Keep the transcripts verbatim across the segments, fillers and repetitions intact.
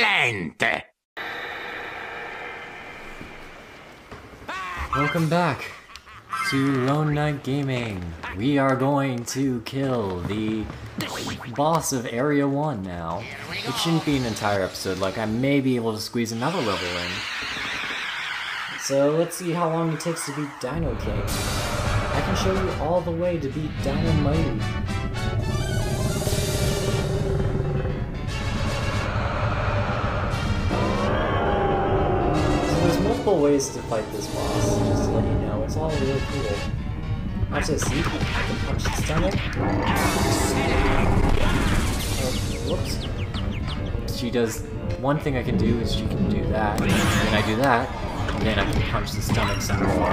talent! Welcome back to Lone Knight Gaming. We are going to kill the boss of Area one now. It shouldn't be an entire episode, like I may be able to squeeze another level in. So let's see how long it takes to beat Dino King. I can show you all the way to beat Dino Mighty. Ways to fight this boss, just to let you know, it's all real cool. Watch this, see? I can punch the stomach. Oh, whoops. She does... One thing I can do is she can do that, and then I do that, and then I can punch the stomach some more.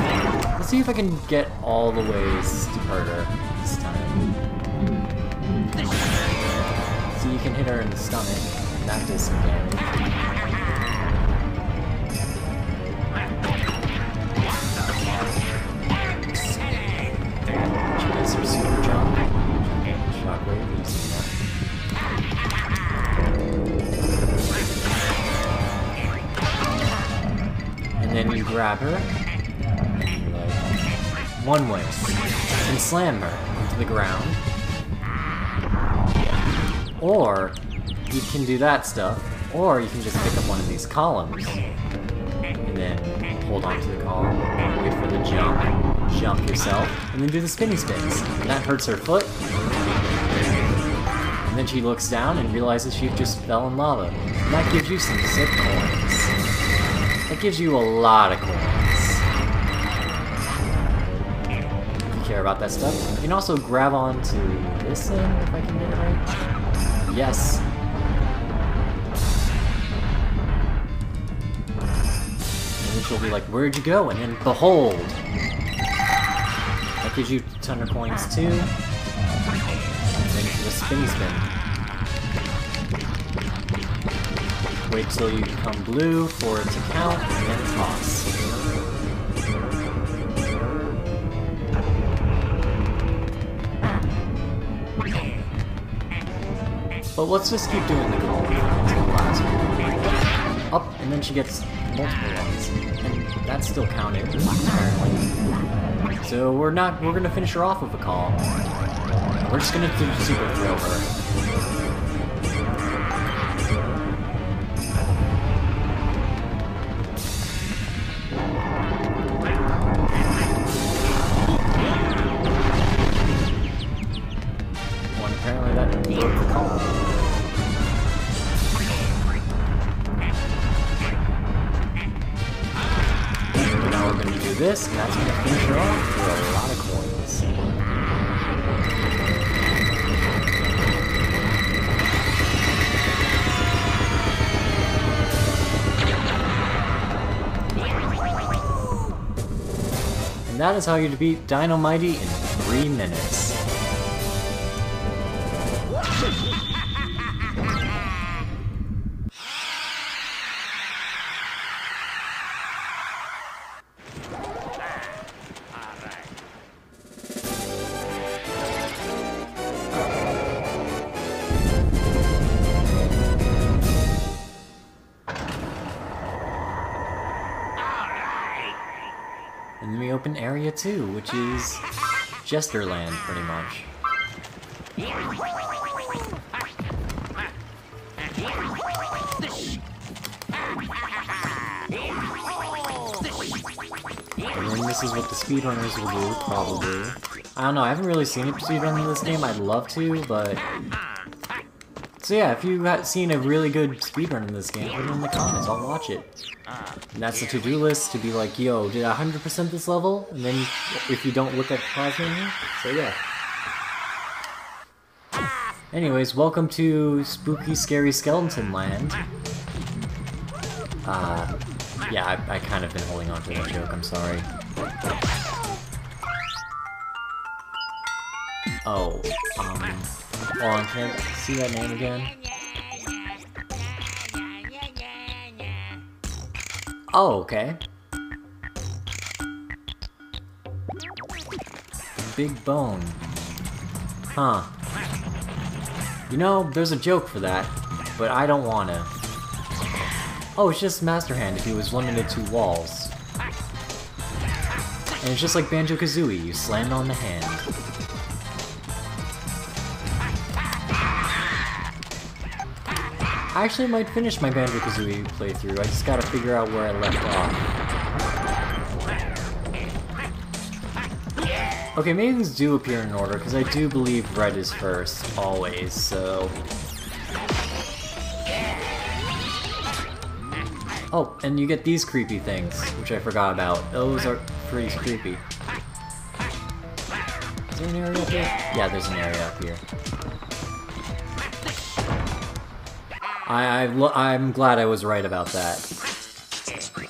Let's see if I can get all the ways to hurt her this time. So you can hit her in the stomach, and that does some damage. Grab her, and, like, one way, and slam her into the ground. Or, you can do that stuff, or you can just pick up one of these columns, and then hold on to the column, wait for the jump, jump yourself, and then do the spinny spins. And that hurts her foot, and then she looks down and realizes she just fell in lava. And that gives you some sick coins. That gives you a lot of coins. If you care about that stuff. You can also grab onto this thing, if I can get it right. Yes. And she'll be like, where'd you go? And then, behold! That gives you a ton of coins too. And then you can just spinny spin. Wait till you become blue for it to count, and then toss. But let's just keep doing the column until the last one. Up, and then she gets multiple ones, and that's still counted, apparently. So we're not- we're gonna finish her off with a column. We're just gonna do super throw her. This, and that's going to finish her off for a lot of coins. And that is how you defeat Dino Mighty in three minutes. And then we open Area two, which is Jesterland, pretty much. And then this is what the speedrunners will do, probably. I don't know, I haven't really seen a speedrun in this game, I'd love to, but... So yeah, if you've seen a really good speedrun in this game, put it in the comments, I'll watch it. And that's the to-do list to be like, yo, did I one hundred percent this level? And then if you don't look at the pause menu, so yeah. Anyways, welcome to Spooky Scary Skeleton Land. Uh, yeah, I, I kind of been holding on to that joke, I'm sorry. Oh, um, well, I can't see that name again. Oh, okay. Big bone. Huh. You know, there's a joke for that, but I don't wanna. Oh, it's just Master Hand if he was limited to walls. And it's just like Banjo-Kazooie, you slammed on the hand. I actually might finish my Banjo-Kazooie playthrough, I just gotta figure out where I left off. Okay, maybe these do appear in order, because I do believe red is first, always, so... Oh, and you get these creepy things, which I forgot about. Those are pretty creepy. Is there an area up here? Yeah, there's an area up here. I, I, I'm glad I was right about that. I think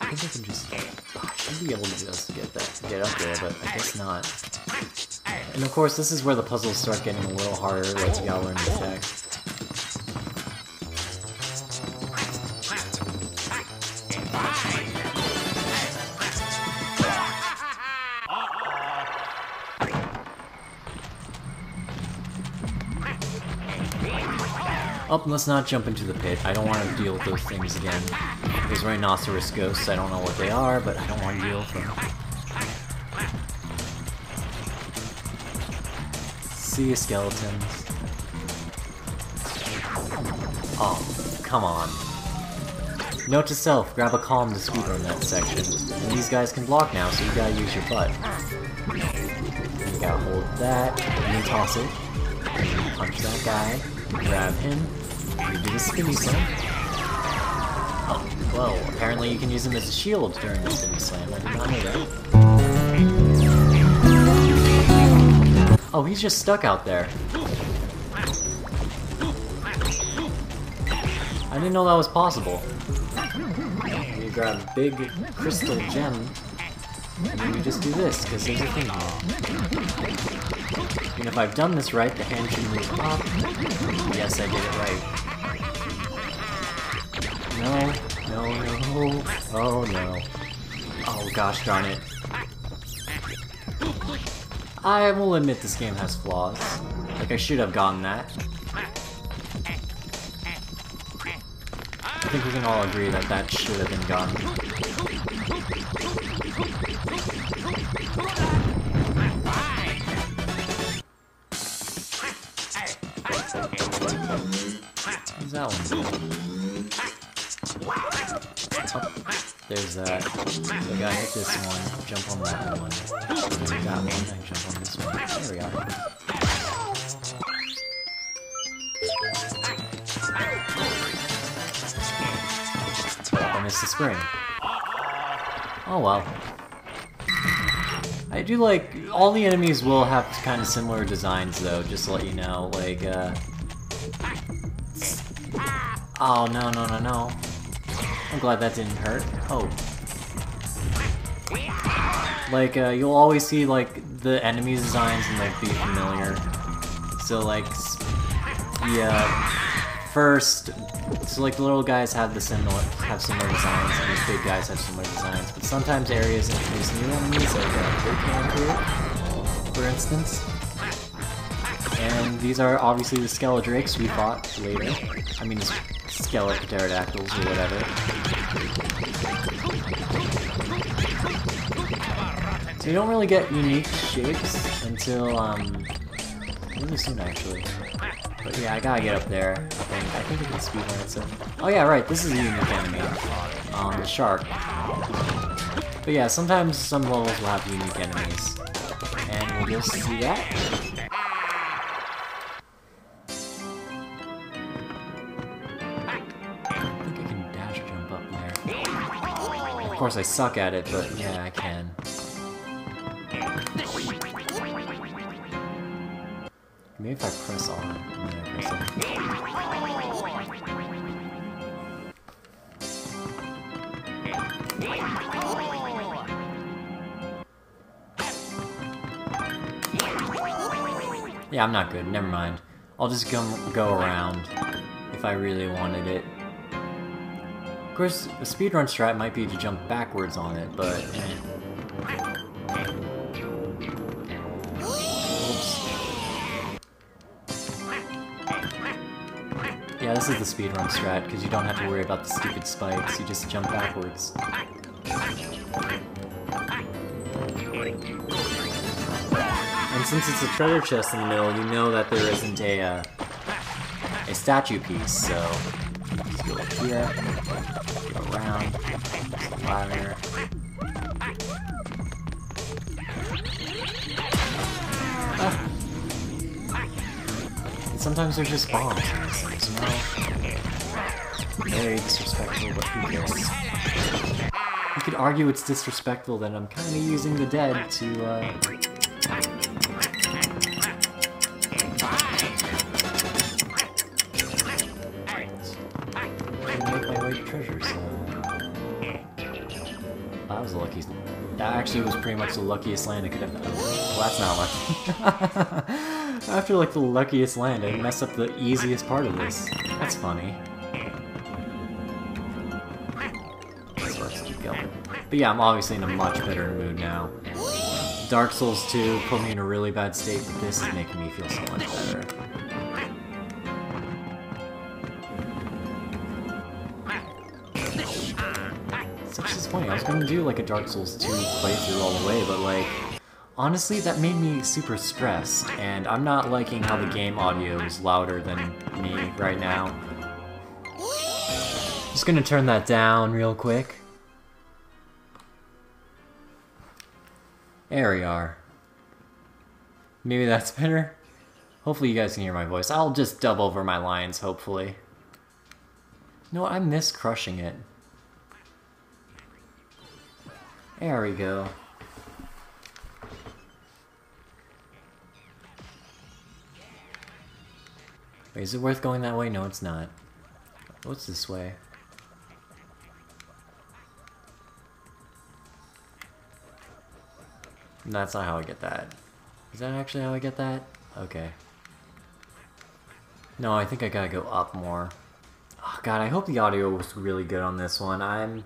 I can just... I should be able to just get that, get up there, but I guess not. And of course, this is where the puzzles start getting a little harder, like you gotta learn the tech. Oh, let's not jump into the pit. I don't want to deal with those things again. There's rhinoceros ghosts. I don't know what they are, but I don't want to deal with them. See you, skeletons. Oh, come on. Note to self, grab a column to speedrun that section. And these guys can block now, so you gotta use your butt. You gotta hold that, and you toss it. And you punch that guy. Grab him. You do the spinny slam. Oh, well, apparently you can use him as a shield during the spinny slam. I did not know that. Oh, he's just stuck out there. I didn't know that was possible. You grab a big crystal gem, and you just do this, because there's a thing here. And if I've done this right, the hand should move up. Yes, I did it right. No, no, no, oh no. Oh gosh darn it. I will admit this game has flaws. Like, I should have gotten that. I think we can all agree that that should have been gotten. That one. Oh, there's that. So I gotta hit this one, jump on that one. I got one, I can jump on this one. There we go. I missed the spring. Oh well. I do like, all the enemies will have kind of similar designs though, just to let you know, like, uh... Oh, no, no, no, no. I'm glad that didn't hurt. Oh. Like, uh, you'll always see, like, the enemy designs and, like, be familiar. So, like, the, uh, first... So, like, the little guys have the similar, have similar designs, and the big guys have similar designs. But sometimes areas introduce new enemies, like a big here, for instance. And these are obviously the Skeledrakes we fought later. I mean, Skeletal Pterodactyls or whatever. So you don't really get unique shapes until, um, really soon actually. But yeah, I gotta get up there, I think. I think we can speedrun it, so... Oh yeah, right, this is a unique enemy. Um, the shark. But yeah, sometimes some levels will have unique enemies. And we'll just see that. Of course I suck at it, but yeah, I can. Maybe if I press on, I mean, I press on. Yeah, I'm not good, never mind. I'll just go, go around if I really wanted it. Of course, a speedrun strat might be to jump backwards on it, but... Eh. Oops. Yeah, Yeah, this is the speedrun strat, because you don't have to worry about the stupid spikes, you just jump backwards. And since it's a treasure chest in the middle, you know that there isn't a, uh, a statue piece, so... Just go like here, go around, fire... Ah. Sometimes they're just bombs, there's no... Very disrespectful, but who cares? You could argue it's disrespectful that I'm kinda using the dead to, uh... to make my way to treasure, so... Well, that was the luckiest... That actually was pretty much the luckiest land I could have... Well, that's not lucky. After, like, the luckiest land, I messed up the easiest part of this. That's funny. So let's keep going. But yeah, I'm obviously in a much better mood now. Dark Souls two put me in a really bad state, but this is making me feel so much better. It's just funny, I was gonna do, like, a Dark Souls two playthrough all the way, but, like... Honestly, that made me super stressed, and I'm not liking how the game audio is louder than me right now. Just gonna turn that down real quick. There we are. Maybe that's better? Hopefully you guys can hear my voice. I'll just dub over my lines, hopefully. No, I miss crushing it. There we go. Wait, is it worth going that way? No, it's not. What's this way? That's not how I get that. Is that actually how I get that? Okay. No, I think I gotta go up more. Oh god, I hope the audio was really good on this one. I'm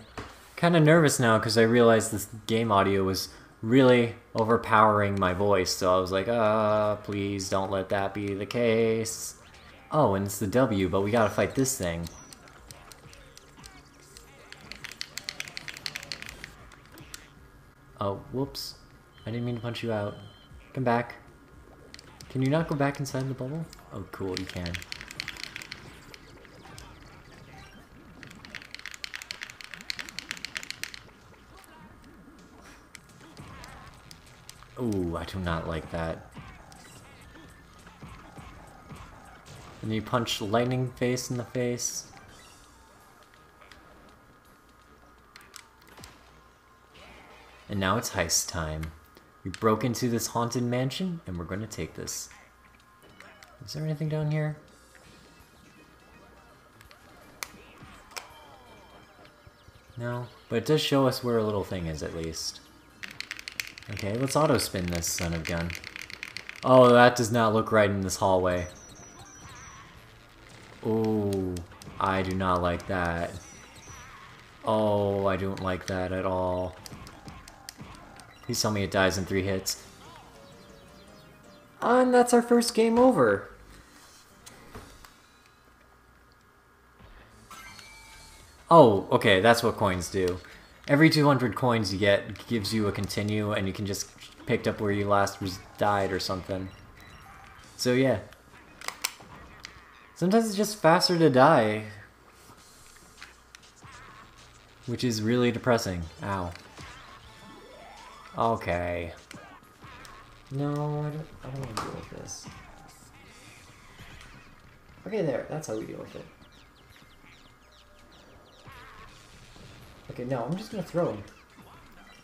kinda nervous now because I realized this game audio was really overpowering my voice, so I was like, uh, please don't let that be the case. Oh, and it's the W, but we gotta fight this thing. Oh, whoops. I didn't mean to punch you out. Come back. Can you not go back inside the bubble? Oh, cool, you can. Ooh, I do not like that. And you punch Lightning Face in the face. And now it's heist time. We broke into this haunted mansion, and we're gonna take this. Is there anything down here? No, but it does show us where a little thing is, at least. Okay, let's auto-spin this son of gun. Oh, that does not look right in this hallway. Oh, I do not like that. Oh, I don't like that at all. Please tell me it dies in three hits. And that's our first game over. Oh, okay, that's what coins do. Every two hundred coins you get gives you a continue, and you can just pick up where you last died or something. So yeah. Sometimes it's just faster to die, which is really depressing. Ow. Okay. No, I don't, I don't want to deal with this. Okay, there. That's how we deal with it. Okay, no, I'm just gonna throw him.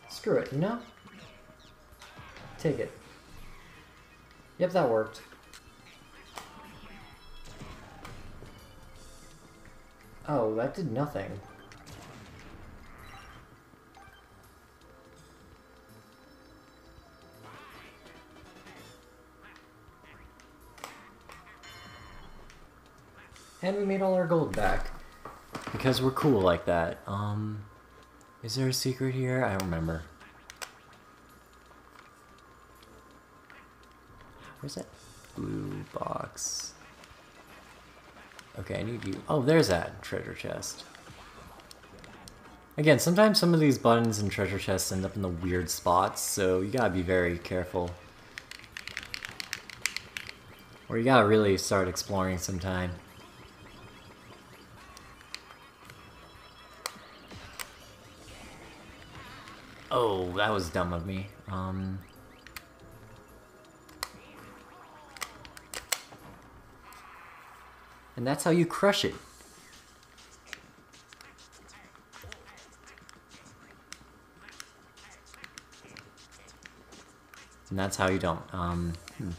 Screw it, you know? Take it. Yep, that worked. Oh, that did nothing. And we made all our gold back. Because we're cool like that. Um, is there a secret here? I don't remember. Where's that blue box? Okay, I need you. Oh, there's that treasure chest. Again, sometimes some of these buttons and treasure chests end up in the weird spots, so you gotta be very careful. Or you gotta really start exploring sometime. Oh, that was dumb of me. Um... And that's how you crush it. And that's how you don't. Um, hmm.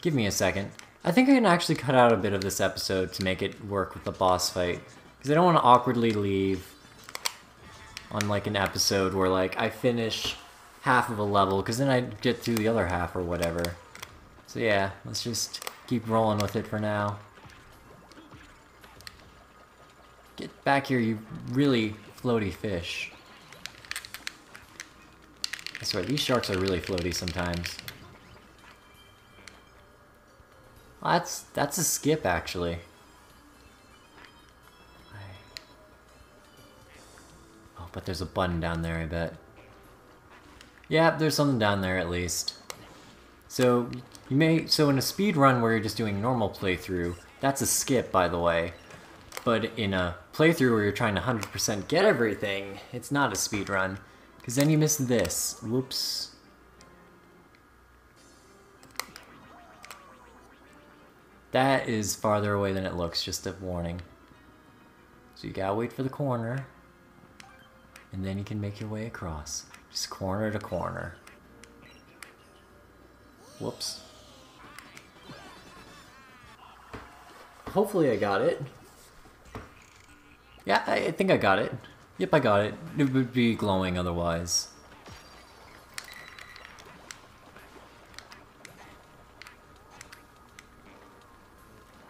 Give me a second. I think I can actually cut out a bit of this episode to make it work with the boss fight. Because I don't want to awkwardly leave on like an episode where like I finish half of a level, because then I get through the other half or whatever. So yeah, let's just keep rolling with it for now. Get back here, you really floaty fish. I swear, these sharks are really floaty sometimes. Well, that's, that's a skip, actually. Oh, but there's a button down there, I bet. Yeah, there's something down there, at least. So, you may, so in a speed run where you're just doing normal playthrough, that's a skip, by the way. But in a playthrough where you're trying to one hundred percent get everything, it's not a speedrun. Because then you miss this. Whoops. That is farther away than it looks, just a warning. So you gotta wait for the corner. And then you can make your way across. Just corner to corner. Whoops. Hopefully I got it. Yeah, I think I got it. Yep, I got it. It would be glowing otherwise.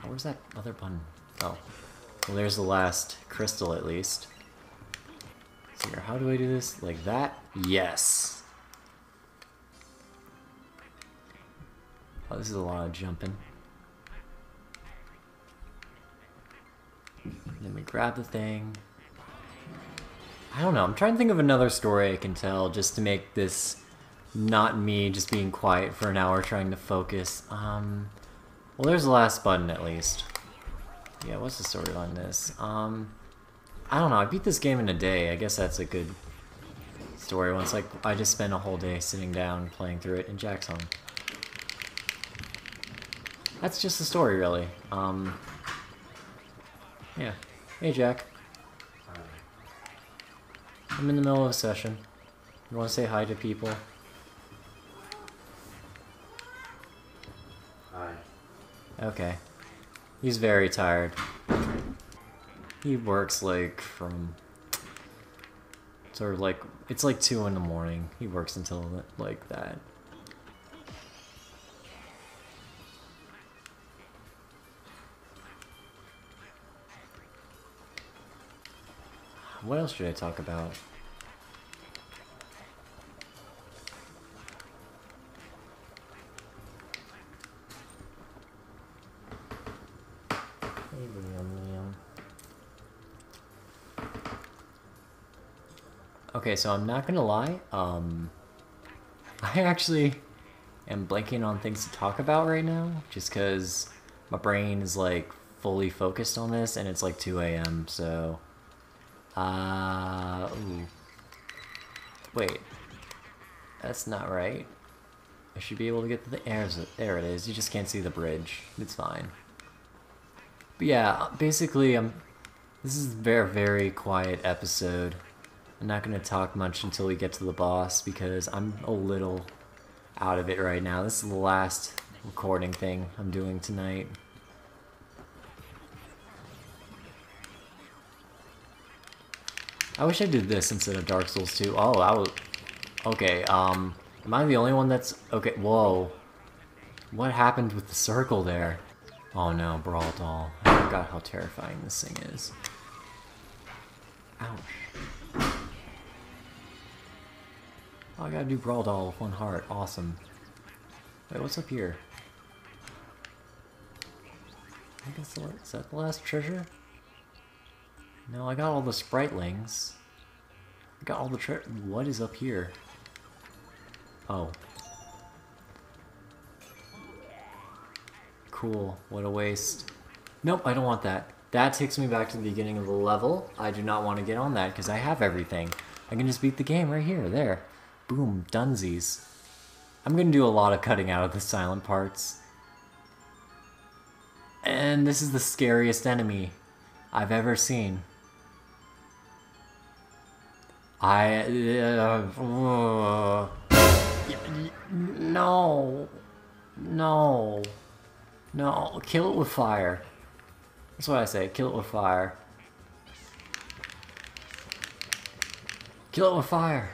Oh, where's that other button? Oh. Well, there's the last crystal, at least. So here, how do I do this? Like that? Yes! Oh, this is a lot of jumping. Then we grab the thing. I don't know, I'm trying to think of another story I can tell just to make this not me just being quiet for an hour trying to focus. Um, well, there's the last button at least. Yeah, what's the story on this? Um, I don't know, I beat this game in a day. I guess that's a good story once like I just spent a whole day sitting down playing through it in Jack's home. That's just the story, really. Um, yeah. Hey, Jack. I'm in the middle of a session. You want to say hi to people? Hi. Okay. He's very tired. He works like from... Sort of like... It's like two in the morning. He works until like that. What else should I talk about? Okay, so I'm not gonna lie, um... I actually am blanking on things to talk about right now, just cause my brain is like fully focused on this and it's like two A M, so... Uh, ooh. Wait. That's not right. I should be able to get to the air. There it is. You just can't see the bridge. It's fine. But yeah, basically, um, this is a very, very quiet episode. I'm not going to talk much until we get to the boss because I'm a little out of it right now. This is the last recording thing I'm doing tonight. I wish I did this instead of Dark Souls two. Oh, I was... Okay, um... Am I the only one that's... Okay, whoa. What happened with the circle there? Oh no, Brawl Doll. I forgot how terrifying this thing is. Ouch. Oh, I gotta do Brawl Doll with one heart. Awesome. Wait, what's up here? I think it's the, is that the last treasure? No, I got all the spritelings. I got all the tre- What is up here? Oh. Cool. What a waste. Nope, I don't want that. That takes me back to the beginning of the level. I do not want to get on that because I have everything. I can just beat the game right here. There. Boom. Dunsies. I'm going to do a lot of cutting out of the silent parts. And this is the scariest enemy I've ever seen. I... Uh, uh, no. No. No. Kill it with fire. That's what I say. Kill it with fire. Kill it with fire.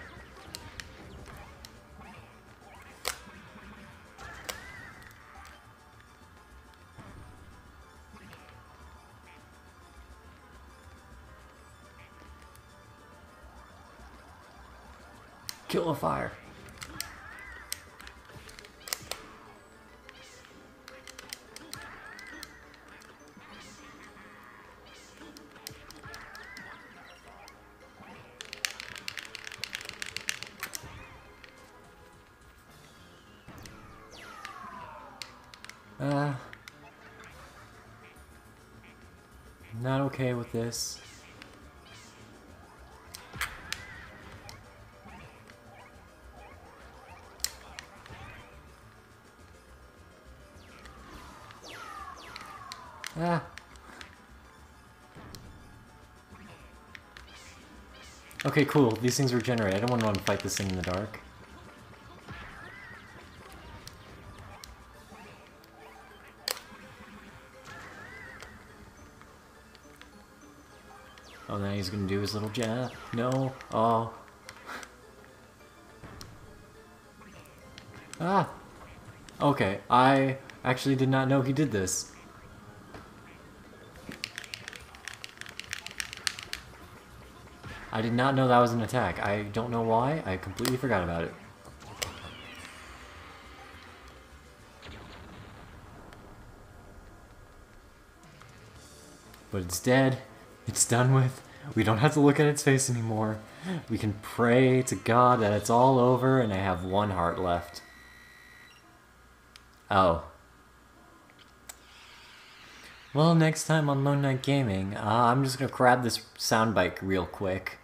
Kill a fire. Uh, not okay with this. Ah. Okay, cool. These things regenerate. I don't want to fight this thing in the dark. Oh, now he's gonna do his little jab. No. Oh. Ah. Okay. I actually did not know he did this. I did not know that was an attack. I don't know why. I completely forgot about it. But it's dead. It's done with. We don't have to look at its face anymore. We can pray to God that it's all over and I have one heart left. Oh. Well, next time on Lone Knight Gaming, uh, I'm just gonna grab this soundbite real quick.